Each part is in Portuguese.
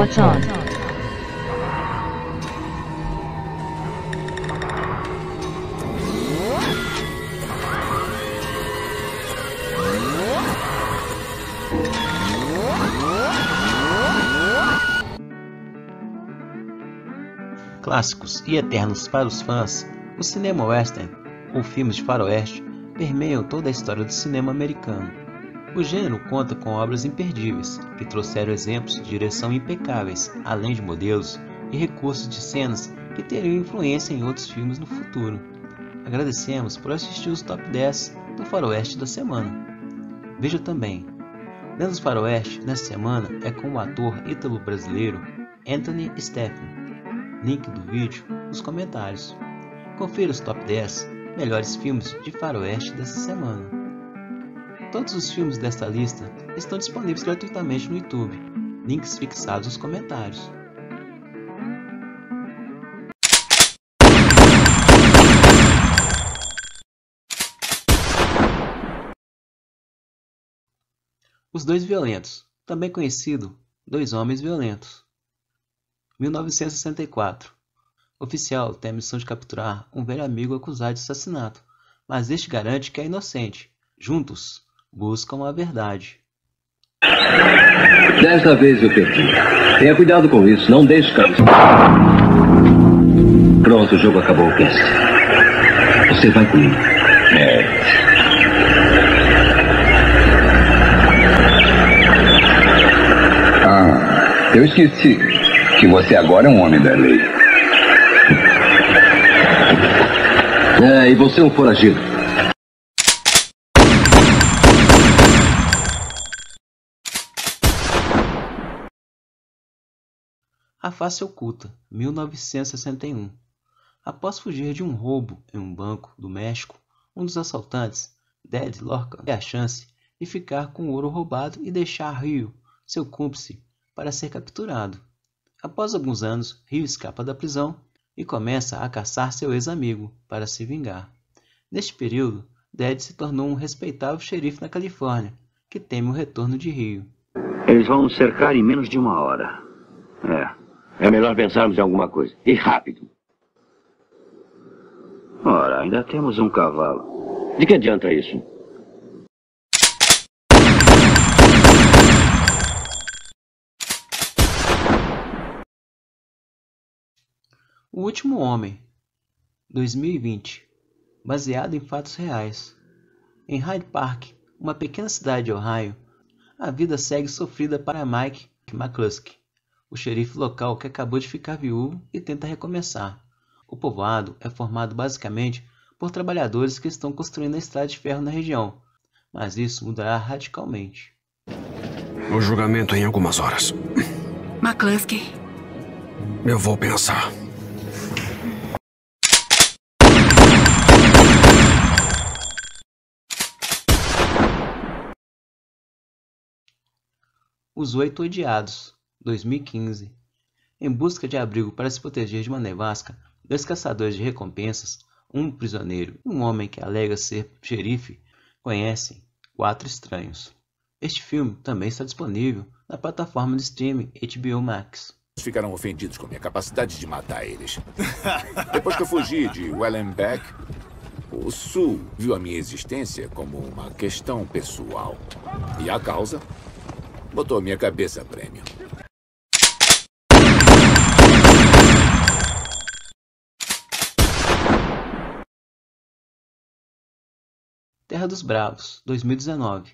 What's on? Clássicos e eternos para os fãs, o cinema western, ou filmes de faroeste, permeiam toda a história do cinema americano. O gênero conta com obras imperdíveis, que trouxeram exemplos de direção impecáveis, além de modelos e recursos de cenas que teriam influência em outros filmes no futuro. Agradecemos por assistir os Top 10 do Faroeste da semana. Veja também, Lendas do Faroeste nesta semana é com o ator ítalo-brasileiro Anthony Steffen. Link do vídeo nos comentários. Confira os Top 10 melhores filmes de faroeste desta semana. Todos os filmes desta lista estão disponíveis gratuitamente no YouTube, links fixados nos comentários. Os Dois Violentos, também conhecido Dois Homens Violentos. 1964. Oficial tem a missão de capturar um velho amigo acusado de assassinato, mas este garante que é inocente. Juntos, buscam a verdade. Desta vez eu perdi. Tenha cuidado com isso, não deixe cair. Pronto, o jogo acabou, Cast. Você vai comigo. É. Ah, eu esqueci que você agora é um homem da lei. E você é um foragido. A Face Oculta, 1961. Após fugir de um roubo em um banco do México, um dos assaltantes, Dead Lorca, tem a chance de ficar com o ouro roubado e deixar Rio, seu cúmplice, para ser capturado. Após alguns anos, Rio escapa da prisão e começa a caçar seu ex-amigo para se vingar. Neste período, Dead se tornou um respeitável xerife na Califórnia, que teme o retorno de Rio. Eles vão nos cercar em menos de uma hora. É melhor pensarmos em alguma coisa. E rápido. Ora, ainda temos um cavalo. De que adianta isso? O Último Homem, 2020, baseado em fatos reais. Em Hyde Park, uma pequena cidade de Ohio, a vida segue sofrida para Mike McCluskey, o xerife local que acabou de ficar viúvo e tenta recomeçar. O povoado é formado basicamente por trabalhadores que estão construindo a estrada de ferro na região, mas isso mudará radicalmente. O julgamento é em algumas horas. McCluskey. Eu vou pensar. Os Oito Odiados, 2015. Em busca de abrigo para se proteger de uma nevasca, dois caçadores de recompensas, um prisioneiro e um homem que alega ser xerife, conhecem quatro estranhos. Este filme também está disponível na plataforma de streaming HBO Max. Ficaram ofendidos com minha capacidade de matar eles. Depois que eu fugi de Wellenbeck, o Sul viu a minha existência como uma questão pessoal. E a causa? Botou minha cabeça a prêmio. Terra dos Bravos, 2019.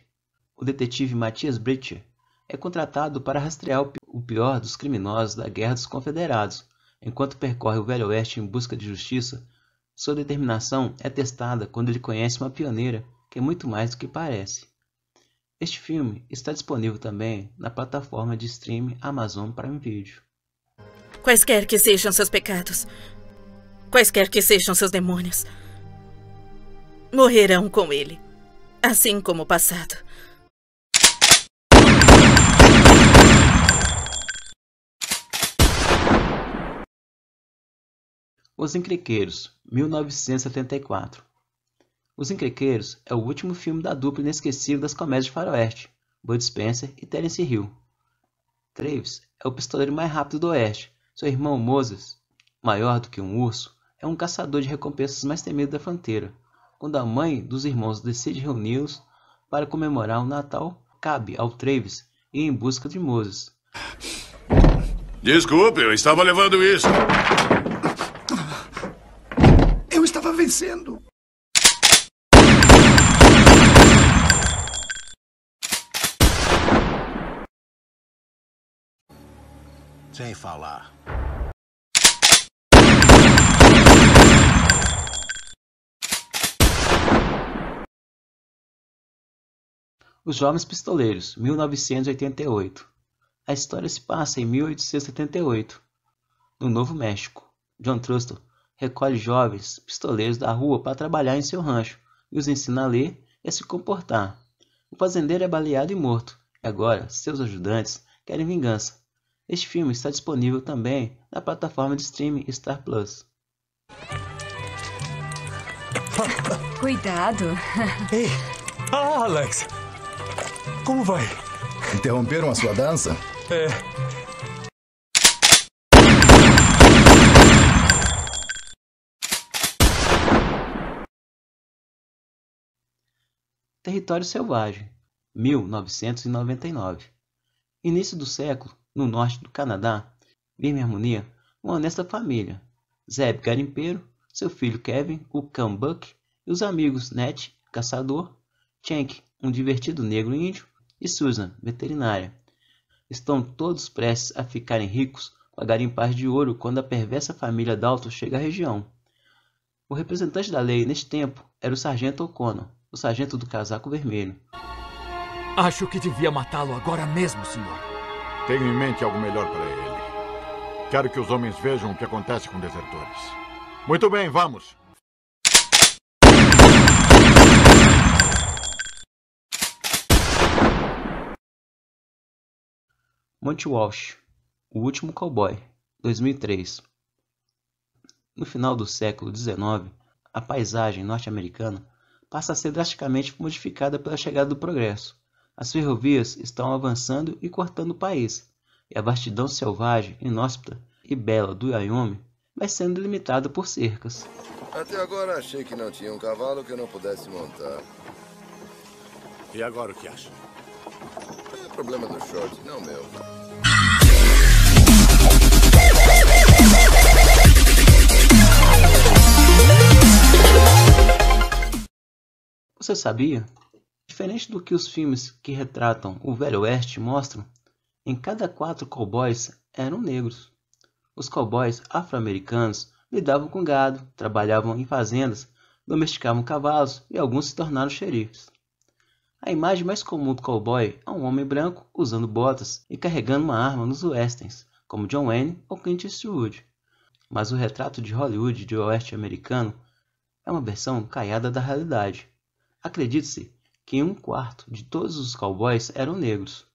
O detetive Matthias Bridger é contratado para rastrear o pior dos criminosos da Guerra dos Confederados. Enquanto percorre o Velho Oeste em busca de justiça, sua determinação é testada quando ele conhece uma pioneira que é muito mais do que parece. Este filme está disponível também na plataforma de streaming Amazon Prime Video. Quaisquer que sejam seus pecados, quaisquer que sejam seus demônios, morrerão com ele, assim como o passado. Os Increqueiros, 1974. Os Increqueiros é o último filme da dupla inesquecível das comédias de faroeste, Bud Spencer e Terence Hill. Travis é o pistoleiro mais rápido do oeste. Seu irmão Moses, maior do que um urso, é um caçador de recompensas mais temido da fronteira. Quando a mãe dos irmãos decide reuni-los para comemorar o Natal, cabe ao Travis ir em busca de Moses. Desculpe, eu estava levando isso. Eu estava vencendo. Sem falar. Os Jovens Pistoleiros, 1988. A história se passa em 1878, no Novo México. John Trustle recolhe jovens pistoleiros da rua para trabalhar em seu rancho e os ensina a ler e a se comportar. O fazendeiro é baleado e morto, e agora seus ajudantes querem vingança. Este filme está disponível também na plataforma de streaming Star Plus. Cuidado! Ei, Alex! Como vai? Interromperam a sua dança? É. Território Selvagem, 1999. Início do século, no norte do Canadá, vive em harmonia uma honesta família. Zeb, garimpeiro, seu filho Kevin, o Cambuck, e os amigos Net, caçador, Chank, um divertido negro índio, e Susan, veterinária. Estão todos prestes a ficarem ricos com a garimpagem de ouro quando a perversa família Dalton chega à região. O representante da lei neste tempo era o sargento O'Connor, o sargento do casaco vermelho. Acho que devia matá-lo agora mesmo, senhor. Tenho em mente algo melhor para ele. Quero que os homens vejam o que acontece com desertores. Muito bem, vamos! Monty Walsh, O Último Cowboy, 2003. No final do século XIX, a paisagem norte-americana passa a ser drasticamente modificada pela chegada do progresso. As ferrovias estão avançando e cortando o país, e a vastidão selvagem, inóspita e bela do Wyoming vai sendo delimitada por cercas. Até agora achei que não tinha um cavalo que eu não pudesse montar. E agora o que acha? É problema do short, não meu. Você sabia? Diferente do que os filmes que retratam o Velho Oeste mostram, em cada 4 cowboys eram negros. Os cowboys afro-americanos lidavam com gado, trabalhavam em fazendas, domesticavam cavalos e alguns se tornaram xerifes. A imagem mais comum do cowboy é um homem branco usando botas e carregando uma arma nos westerns, como John Wayne ou Clint Eastwood. Mas o retrato de Hollywood de oeste americano é uma versão caiada da realidade. Acredite-se que 1/4 de todos os cowboys eram negros.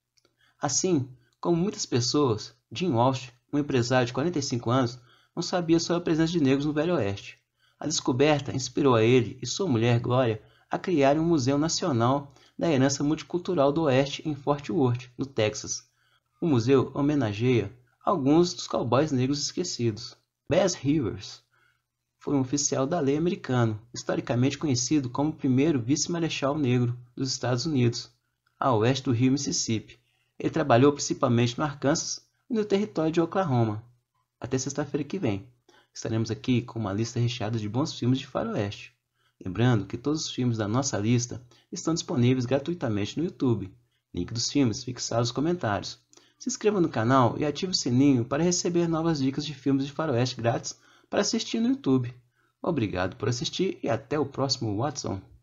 Assim, como muitas pessoas, Jim Walsh, um empresário de 45 anos, não sabia sobre a presença de negros no Velho Oeste. A descoberta inspirou a ele e sua mulher, Gloria, a criarem um museu nacional da herança multicultural do Oeste em Fort Worth, no Texas. O museu homenageia alguns dos cowboys negros esquecidos. Bess Rivers foi um oficial da lei americano, historicamente conhecido como o primeiro vice-marechal negro dos Estados Unidos, a oeste do rio Mississippi. Ele trabalhou principalmente no Arkansas e no território de Oklahoma. Até sexta-feira que vem, estaremos aqui com uma lista recheada de bons filmes de faroeste. Lembrando que todos os filmes da nossa lista estão disponíveis gratuitamente no YouTube. Link dos filmes fixado nos comentários. Se inscreva no canal e ative o sininho para receber novas dicas de filmes de faroeste grátis para assistir no YouTube. Obrigado por assistir e até o próximo Watson.